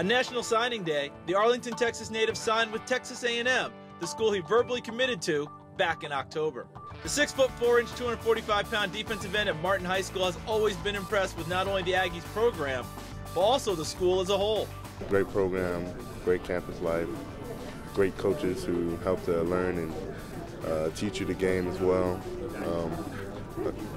On National Signing Day, the Arlington, Texas native signed with Texas A&M, the school he verbally committed to back in October. The 6'4", 245-pound defensive end at Martin High School has always been impressed with not only the Aggies program, but also the school as a whole. Great program, great campus life, great coaches who help to learn and teach you the game as well.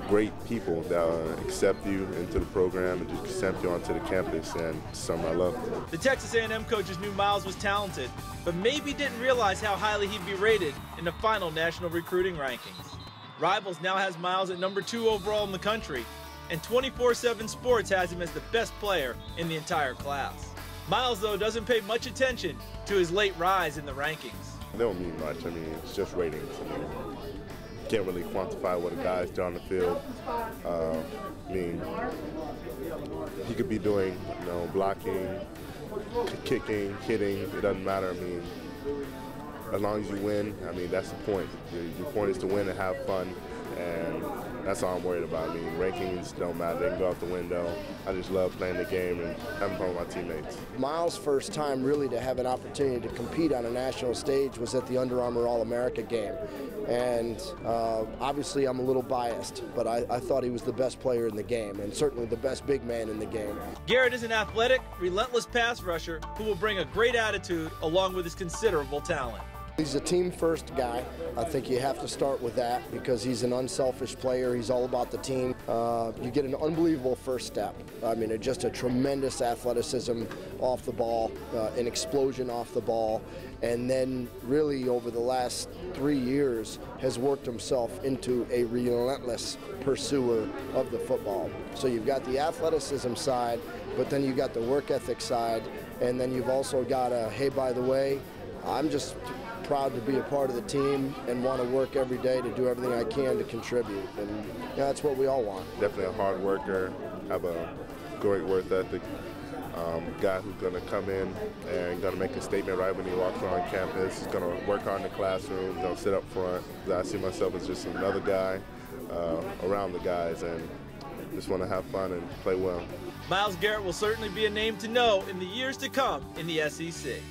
Great people that accept you into the program and just accept you onto the campus, and something I love. The Texas A&M coaches knew Myles was talented, but maybe didn't realize how highly he'd be rated in the final national recruiting rankings. Rivals now has Myles at number 2 overall in the country, and 24/7 sports has him as the best player in the entire class. Myles, though, doesn't pay much attention to his late rise in the rankings. It don't mean much. I mean, it's just ratings. Can't really quantify what a guy's done on the field. I mean, he could be doing, you know, blocking, kicking, hitting. It doesn't matter. I mean, as long as you win, I mean, that's the point. Your point is to win and have fun, and that's all I'm worried about. I mean, rankings don't matter. They can go out the window. I just love playing the game and having fun with my teammates. Myles' first time really to have an opportunity to compete on a national stage was at the Under Armour All-America game. And obviously I'm a little biased, but I thought he was the best player in the game and certainly the best big man in the game. Garrett is an athletic, relentless pass rusher who will bring a great attitude along with his considerable talent. He's a team-first guy. I think you have to start with that because he's an unselfish player. He's all about the team. You get an unbelievable first step. I mean, just a tremendous athleticism off the ball, an explosion off the ball, and then really over the last 3 years has worked himself into a relentless pursuer of the football. So you've got the athleticism side, but then you've got the work ethic side, and then you've also got a, hey, by the way, I'm just proud to be a part of the team and want to work every day to do everything I can to contribute, and you know, that's what we all want. Definitely a hard worker, have a great work ethic, guy who's going to come in and going to make a statement right when he walks on campus, he's going to work hard in the classroom, going to sit up front. I see myself as just another guy around the guys, and just want to have fun and play well. Myles Garrett will certainly be a name to know in the years to come in the SEC.